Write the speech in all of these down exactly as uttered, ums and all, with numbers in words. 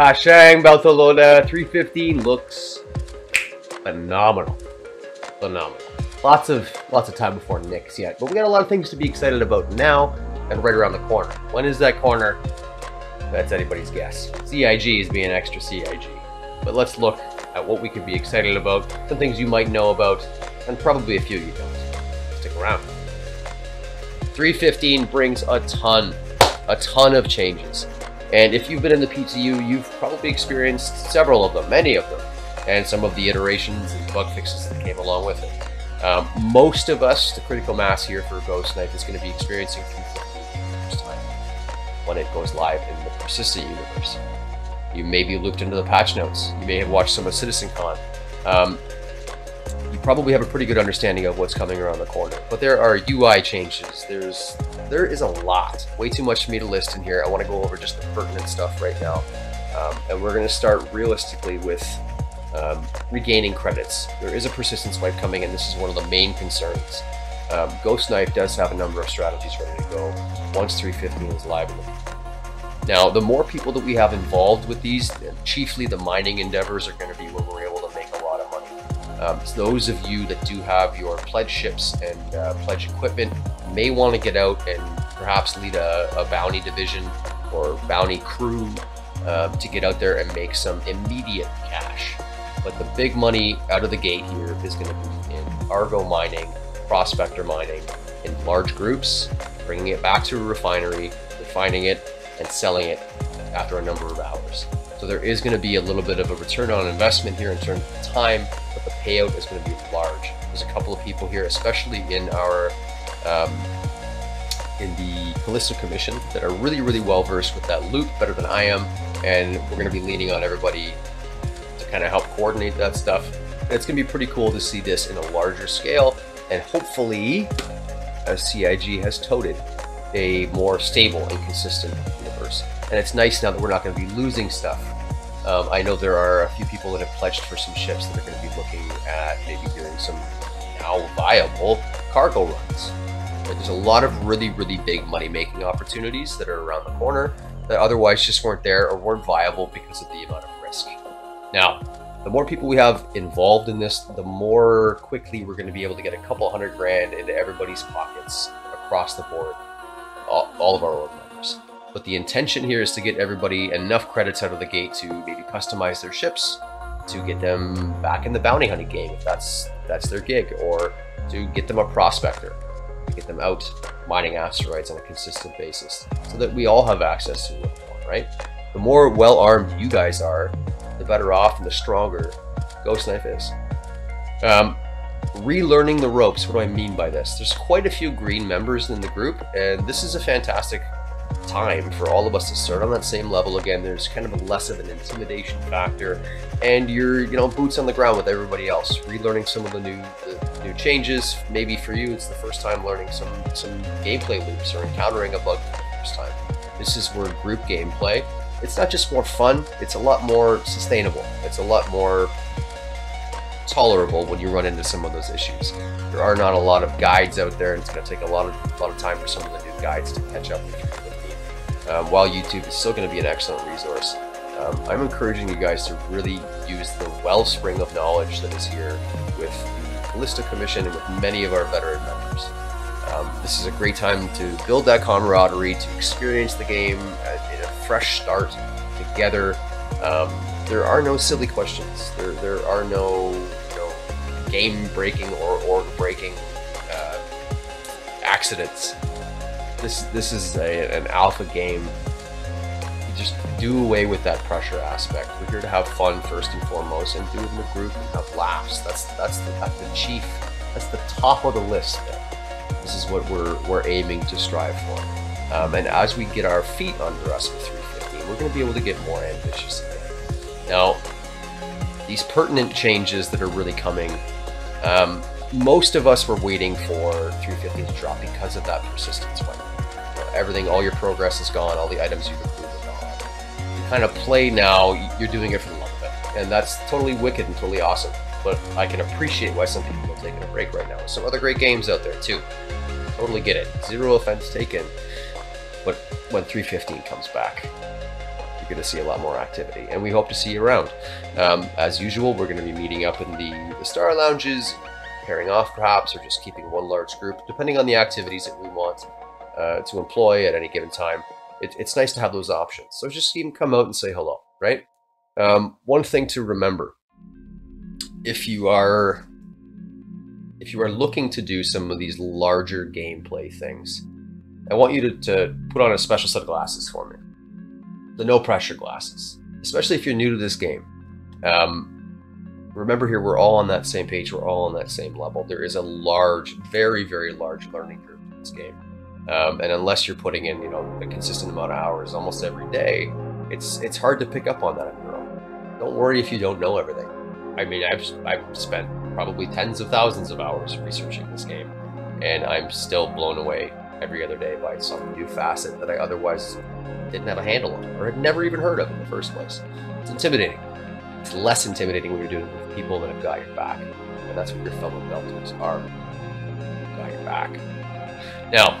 Pashang Beltalowda three fifty looks phenomenal. Phenomenal. Lots of lots of time before Nick's yet, but we got a lot of things to be excited about now and right around the corner. When is that corner? That's anybody's guess. C I G is being extra C I G. But let's look at what we could be excited about, some things you might know about, and probably a few you don't. Stick around. three fifteen brings a ton, a ton of changes. And if you've been in the P T U, you've probably experienced several of them, many of them, and some of the iterations and bug fixes that came along with it. Um, most of us, the critical mass here for Ghostknife is going to be experiencing three fifteen for the first time when it goes live in the Persistent universe. You may be looped into the patch notes. You may have watched some of CitizenCon. Um, you probably have a pretty good understanding of what's coming around the corner. But there are U I changes. There's there is a lot. Way too much for me to list in here. I want to go over just the pertinent stuff right now. Um, and we're going to start realistically with um, regaining credits. There is a persistence wipe coming, and this is one of the main concerns. Um, Ghostknife does have a number of strategies ready to go once three fifteen is live in the Now, the more people that we have involved with these, chiefly the mining endeavors, are going to be where we're able to make a lot of money. Um, so those of you that do have your pledge ships and uh, pledge equipment may want to get out and perhaps lead a, a bounty division or bounty crew uh, to get out there and make some immediate cash. But the big money out of the gate here is going to be in Argo mining, prospector mining, in large groups, bringing it back to a refinery, refining it, and selling it after a number of hours. So there is going to be a little bit of a return on investment here in terms of time, but the payout is going to be large. There's a couple of people here, especially in our um, in the Callisto Commission, that are really, really well versed with that loop, better than I am, and we're going to be leaning on everybody to kind of help coordinate that stuff. And it's going to be pretty cool to see this in a larger scale, and hopefully, as C I G has touted, a more stable and consistent universe. And it's nice now that we're not going to be losing stuff. Um, I know there are a few people that have pledged for some ships that are going to be looking at maybe doing some now viable cargo runs. But there's a lot of really, really big money-making opportunities that are around the corner that otherwise just weren't there or weren't viable because of the amount of risk. Now, the more people we have involved in this, the more quickly we're going to be able to get a couple hundred grand into everybody's pockets across the board. All, all of our org members. But the intention here is to get everybody enough credits out of the gate to maybe customize their ships, to get them back in the bounty hunting game if that's that's their gig, or to get them a prospector, to get them out mining asteroids on a consistent basis, so that we all have access to it, right? The more well-armed you guys are, the better off and the stronger Ghostknife is. Um, Relearning the ropes. What do I mean by this? There's quite a few green members in the group, and this is a fantastic time for all of us to start on that same level again. There's kind of a less of an intimidation factor, and you're, you know, boots on the ground with everybody else, relearning some of the new the new changes. Maybe for you, it's the first time learning some some gameplay loops or encountering a bug for the first time. This is where group gameplay. It's not just more fun. It's a lot more sustainable. It's a lot more tolerable when you run into some of those issues. There are not a lot of guides out there, and it's going to take a lot of, lot of time for some of the new guides to catch up with you. Um, while YouTube is still going to be an excellent resource, um, I'm encouraging you guys to really use the wellspring of knowledge that is here with the Callisto Commission and with many of our veteran members. Um, this is a great time to build that camaraderie, to experience the game in a fresh start together. Um, there are no silly questions. There, there are no game-breaking or org-breaking uh, accidents. This this is a, an alpha game. You just do away with that pressure aspect. We're here to have fun first and foremost, and do it in a group and have laughs. That's that's the, that's the chief. That's the top of the list. This is what we're we're aiming to strive for. Um, and as we get our feet under us with three fifteen, we're going to be able to get more ambitious again. Now, these pertinent changes that are really coming. Um, most of us were waiting for three fifteen to drop because of that persistence wipe. You know, everything, all your progress is gone, all the items you've improved are gone. You kind of play now, you're doing it for the love of it. And that's totally wicked and totally awesome. But I can appreciate why some people are taking a break right now. Some other great games out there too. Totally get it. Zero offense taken. But when three fifteen comes back, going to see a lot more activity, and we hope to see you around. Um, as usual, we're going to be meeting up in the, the Star Lounges, pairing off perhaps, or just keeping one large group, depending on the activities that we want uh, to employ at any given time. It, it's nice to have those options. So just even come out and say hello, right? Um, one thing to remember, if you are if you are looking to do some of these larger gameplay things, I want you to, to put on a special set of glasses for me. The no pressure glasses, especially if you're new to this game. Um, remember here, we're all on that same page. We're all on that same level. There is a large, very, very large learning curve in this game. Um, and unless you're putting in, you know, a consistent amount of hours almost every day, it's it's hard to pick up on that on your own. Don't worry if you don't know everything. I mean, I've, I've spent probably tens of thousands of hours researching this game, and I'm still blown away every other day by some new facet that I otherwise didn't have a handle on, or had never even heard of in the first place. It's intimidating. It's less intimidating when you're doing it with people that have got your back, and that's what your fellow Belters are. Got your back. Now,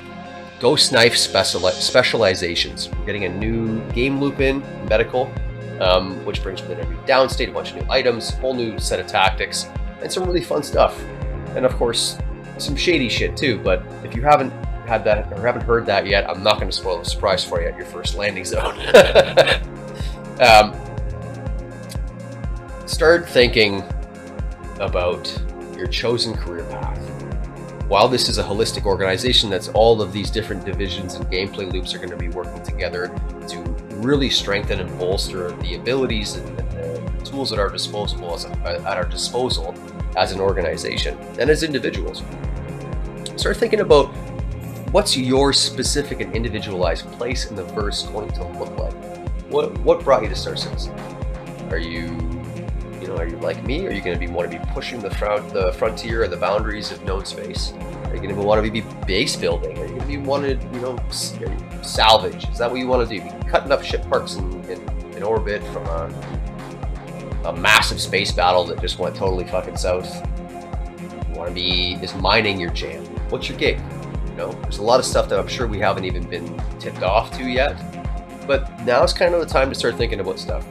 Ghostknife speciali specializations. We're getting a new game loop in, medical, um, which brings with it a new downstate, a bunch of new items, a whole new set of tactics, and some really fun stuff. And of course, some shady shit too, but if you haven't had that or haven't heard that yet, I'm not going to spoil the surprise for you at your first landing zone. um, start thinking about your chosen career path. While this is a holistic organization, that's all of these different divisions and gameplay loops are going to be working together to really strengthen and bolster the abilities and the tools at our disposal as a, at our disposal as an organization and as individuals. Start thinking about what's your specific and individualized place in the verse going to look like? What what brought you to Star Citizen? Are you, you know, are you like me? Are you going to be want to be pushing the front the frontier or the boundaries of known space? Are you going to want to be base building? Are you going to be wanted, you know, salvage? Is that what you want to do? Be cutting up ship parks in, in, in orbit from a, a massive space battle that just went totally fucking south? You want to be is mining your jam? What's your gig? Know, there's a lot of stuff that I'm sure we haven't even been tipped off to yet, but now's kind of the time to start thinking about stuff,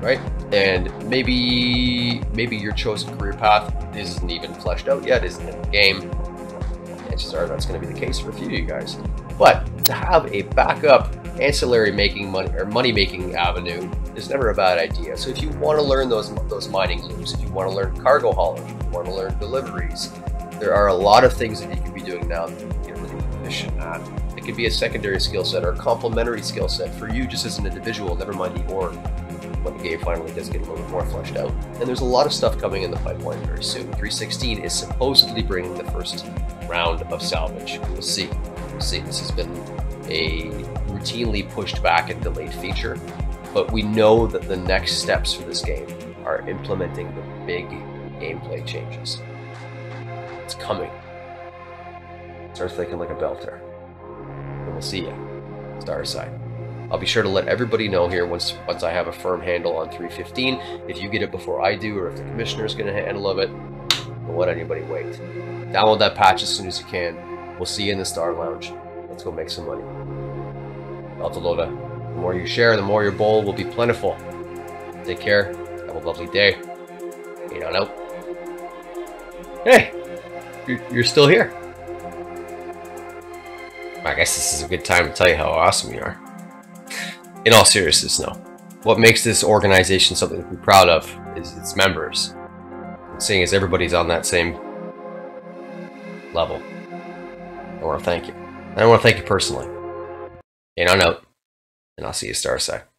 right? And maybe maybe your chosen career path isn't even fleshed out yet, isn't in the game. Chances are that's going to be the case for a few of you guys. But to have a backup ancillary making money or money making avenue is never a bad idea. So if you want to learn those those mining loops, if you want to learn cargo hauling, if you want to learn deliveries, there are a lot of things that you can be doing now that you can get really efficient at. It could be a secondary skill set or a complementary skill set for you just as an individual, never mind the org, when the game finally does get a little bit more fleshed out. And there's a lot of stuff coming in the pipeline very soon. three sixteen is supposedly bringing the first round of salvage. We'll see. We'll see. This has been a routinely pushed back and delayed feature, but we know that the next steps for this game are implementing the big gameplay changes. It's coming. Start thinking like a Belter. And we'll see you, Star Side. I'll be sure to let everybody know here once once I have a firm handle on three fifteen. If you get it before I do, or if the commissioner is going to handle of it, don't let anybody wait. Download that patch as soon as you can. We'll see you in the Star Lounge. Let's go make some money. Beltalowda. The more you share, the more your bowl will be plentiful. Take care. Have a lovely day. Ain't on out. Hey. You're still here. I guess this is a good time to tell you how awesome you are. In all seriousness, no. What makes this organization something to be proud of is its members. And seeing as everybody's on that same level, I want to thank you. And I want to thank you personally. And I'm out. And I'll see you, Starside.